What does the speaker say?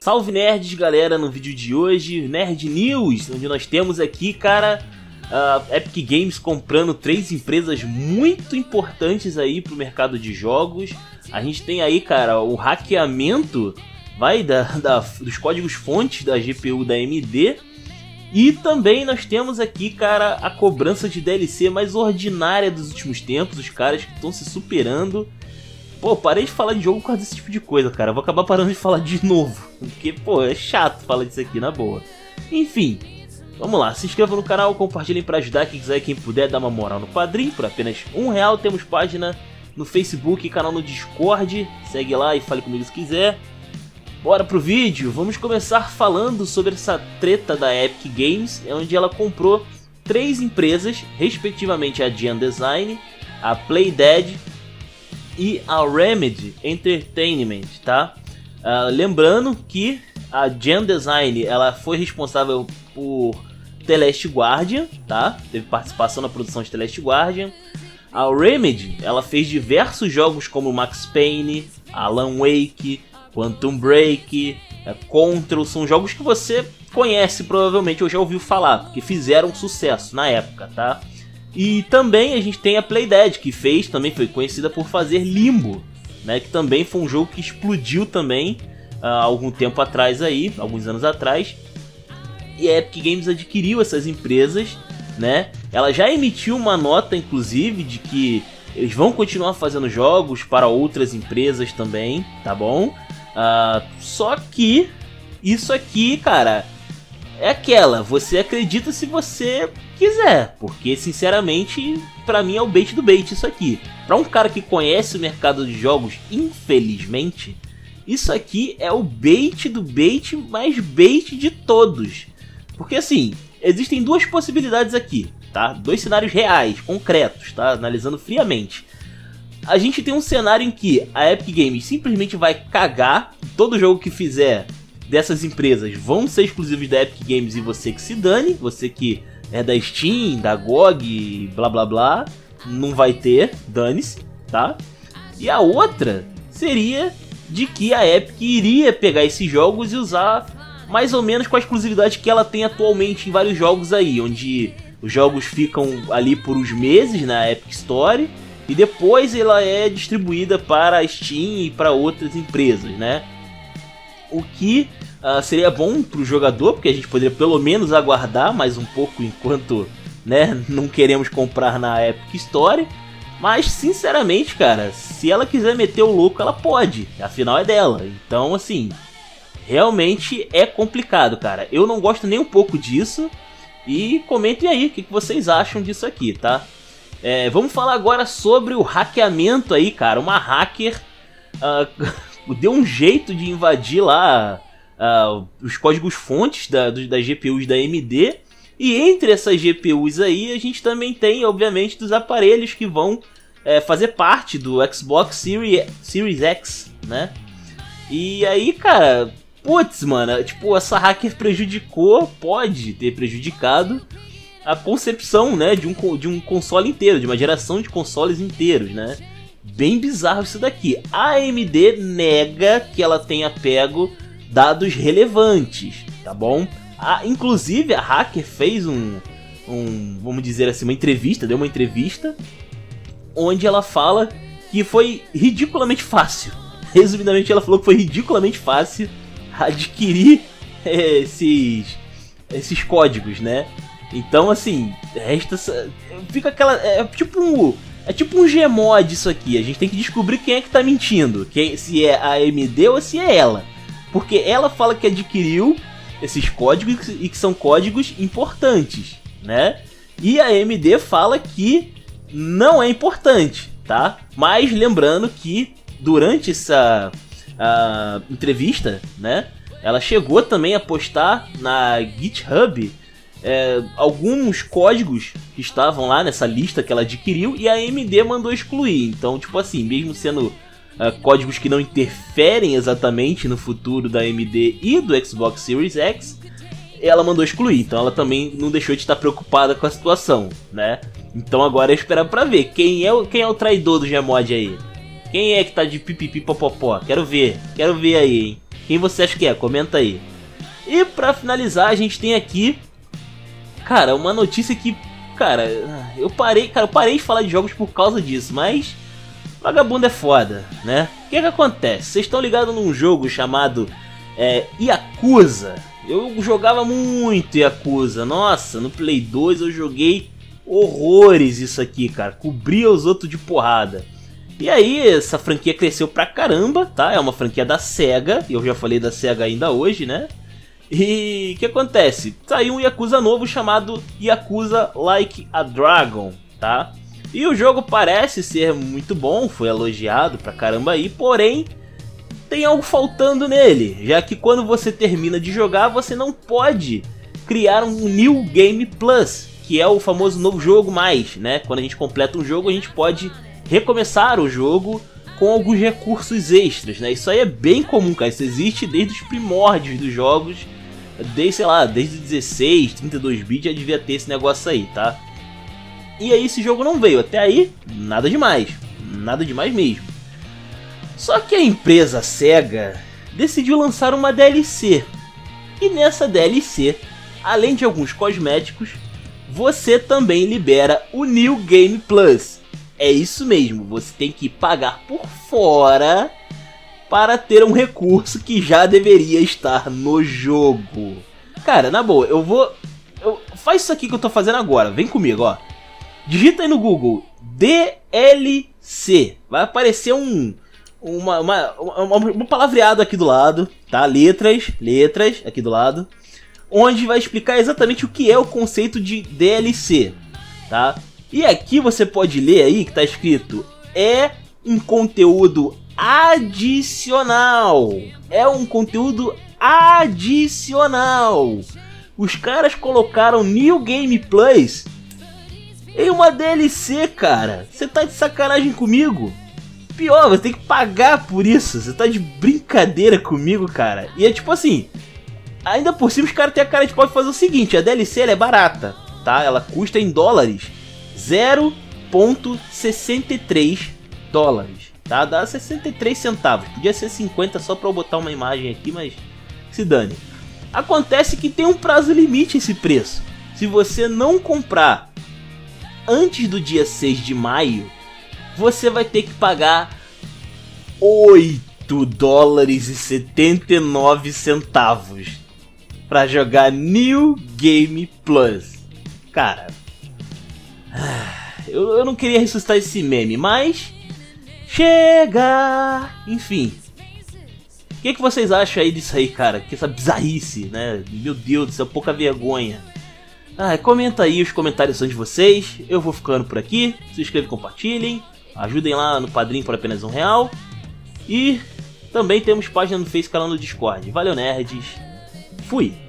Salve nerds, galera, no vídeo de hoje, Nerd News, onde nós temos aqui, cara, a Epic Games comprando 3 empresas muito importantes aí pro mercado de jogos. A gente tem aí, cara, o hackeamento, vai, dos códigos-fontes da GPU da AMD. E também nós temos aqui, cara, a cobrança de DLC mais ordinária dos últimos tempos, os caras que estão se superando. Pô, parei de falar de jogo por causa desse tipo de coisa, cara. Vou acabar parando de falar de novo, porque, pô, é chato falar disso aqui, na boa. Enfim, vamos lá. Se inscreva no canal, compartilhem pra ajudar quem quiser e quem puder. Dá uma moral no Padrim, por apenas R$1. Temos página no Facebook, canal no Discord. Segue lá e fale comigo se quiser. Bora pro vídeo. Vamos começar falando sobre essa treta da Epic Games, onde ela comprou 3 empresas, respectivamente a GenDesign, a Playdead e a Remedy Entertainment, tá? Lembrando que a GenDesign, ela foi responsável por The Last Guardian, tá? Teve participação na produção de The Last Guardian. A Remedy, ela fez diversos jogos como Max Payne, Alan Wake, Quantum Break, Control. São jogos que você conhece provavelmente ou já ouviu falar, porque fizeram sucesso na época, tá? E também a gente tem a Playdead, que fez, também foi conhecida por fazer Limbo, né? Que também foi um jogo que explodiu também há algum tempo atrás aí, alguns anos atrás. E a Epic Games adquiriu essas empresas, né? Ela já emitiu uma nota, inclusive, de que eles vão continuar fazendo jogos para outras empresas também, tá bom? Só que isso aqui, cara, é aquela, você acredita se você quiser, porque sinceramente pra mim é o bait do bait isso aqui. Pra um cara que conhece o mercado de jogos, infelizmente, isso aqui é o bait do bait mais bait de todos. Porque assim, existem duas possibilidades aqui, tá? Dois cenários reais, concretos, tá? Analisando friamente. A gente tem um cenário em que a Epic Games simplesmente vai cagar, todo jogo que fizer dessas empresas vão ser exclusivos da Epic Games e você que se dane, você que é da Steam, da GOG, blá blá blá, não vai ter, dane-se, tá? E a outra seria de que a Epic iria pegar esses jogos e usar mais ou menos com a exclusividade que ela tem atualmente em vários jogos aí, onde os jogos ficam ali por uns meses na Epic Store e depois ela é distribuída para a Steam e para outras empresas, né? O que seria bom para o jogador, porque a gente poderia pelo menos aguardar mais um pouco enquanto, né, não queremos comprar na Epic Store. Mas sinceramente, cara, se ela quiser meter o louco, ela pode, afinal é dela. Então assim, realmente é complicado, cara. Eu não gosto nem um pouco disso. E comentem aí o que vocês acham disso aqui, tá? Vamos falar agora sobre o hackeamento aí, cara. Uma hacker deu um jeito de invadir lá os códigos-fontes das GPUs da AMD. E entre essas GPUs aí, a gente também tem, obviamente, dos aparelhos que vão fazer parte do Xbox Series X, né? E aí, cara, putz, mano, tipo, essa hacker prejudicou, pode ter prejudicado a concepção, né, de um console inteiro, de uma geração de consoles inteiros, né? Bem bizarro isso daqui. A AMD nega que ela tenha pego dados relevantes, tá bom? Inclusive a hacker fez vamos dizer assim, uma entrevista, deu uma entrevista onde ela fala que foi ridiculamente fácil. Resumidamente, ela falou que foi ridiculamente fácil adquirir esses códigos, né? Então assim, fica aquela, é tipo um Gmod isso aqui. A gente tem que descobrir quem é que tá mentindo, se é a AMD ou se é ela, porque ela fala que adquiriu esses códigos e que são códigos importantes, né? E a AMD fala que não é importante, tá? Mas lembrando que durante essa entrevista, né, ela chegou também a postar na GitHub alguns códigos que estavam lá nessa lista que ela adquiriu e a AMD mandou excluir. Então, tipo assim, mesmo sendo códigos que não interferem exatamente no futuro da AMD e do Xbox Series X, ela mandou excluir. Então ela também não deixou de estar preocupada com a situação, né? Então agora é esperar pra ver quem é o traidor do Gmod aí. Quem é que tá de pipipi popopó? Quero ver aí, hein? Quem você acha que é? Comenta aí. E pra finalizar, a gente tem aqui, cara, uma notícia que, cara, eu parei de falar de jogos por causa disso, mas vagabundo é foda, né? O que é que acontece? Vocês estão ligados num jogo chamado Yakuza. Eu jogava muito Yakuza, nossa, no Play 2 eu joguei horrores isso aqui, cara, cobria os outros de porrada. E aí, essa franquia cresceu pra caramba, tá? É uma franquia da SEGA, eu já falei da SEGA ainda hoje, né? E o que acontece? Saiu um Yakuza novo chamado Yakuza Like a Dragon, tá? E o jogo parece ser muito bom, foi elogiado pra caramba aí, porém tem algo faltando nele, já que quando você termina de jogar, você não pode criar um New Game Plus, que é o famoso novo jogo mais, né? Quando a gente completa um jogo, a gente pode recomeçar o jogo com alguns recursos extras, né? Isso aí é bem comum, cara, isso existe desde os primórdios dos jogos, desde, sei lá, desde 16, 32 bits já devia ter esse negócio aí, tá? E aí esse jogo não veio, até aí nada demais mesmo. Só que a empresa SEGA decidiu lançar uma DLC, e nessa DLC, além de alguns cosméticos, você também libera o New Game Plus. É isso mesmo, você tem que pagar por fora para ter um recurso que já deveria estar no jogo. Cara, na boa, faz isso aqui que eu tô fazendo agora, vem comigo, ó. Digita aí no Google, DLC, vai aparecer um palavreado aqui do lado, tá? Letras, aqui do lado, onde vai explicar exatamente o que é o conceito de DLC, tá? E aqui você pode ler aí que tá escrito, é um conteúdo adicional, os caras colocaram New Game Plus em uma DLC, cara, você tá de sacanagem comigo? Pior, você tem que pagar por isso, você tá de brincadeira comigo, cara, e é tipo assim, ainda por cima os caras têm a cara de pode fazer o seguinte, a DLC ela é barata, tá, ela custa em dólares, 0,63 dólares, tá? Dá 63 centavos, podia ser 50 só pra eu botar uma imagem aqui, mas se dane. Acontece que tem um prazo limite esse preço, se você não comprar antes do dia 6 de maio, você vai ter que pagar 8 dólares e 79 centavos pra jogar New Game Plus, cara. Eu não queria ressuscitar esse meme, mas chega! Enfim. O que vocês acham aí disso aí, cara? Que essa bizarrice, né? Meu Deus do céu, pouca vergonha. Ah, comenta aí, os comentários são de vocês. Eu vou ficando por aqui. Se inscrevam, compartilhem. Ajudem lá no Padrim por apenas R$1. E também temos página no Face, canal no Discord. Valeu, nerds. Fui!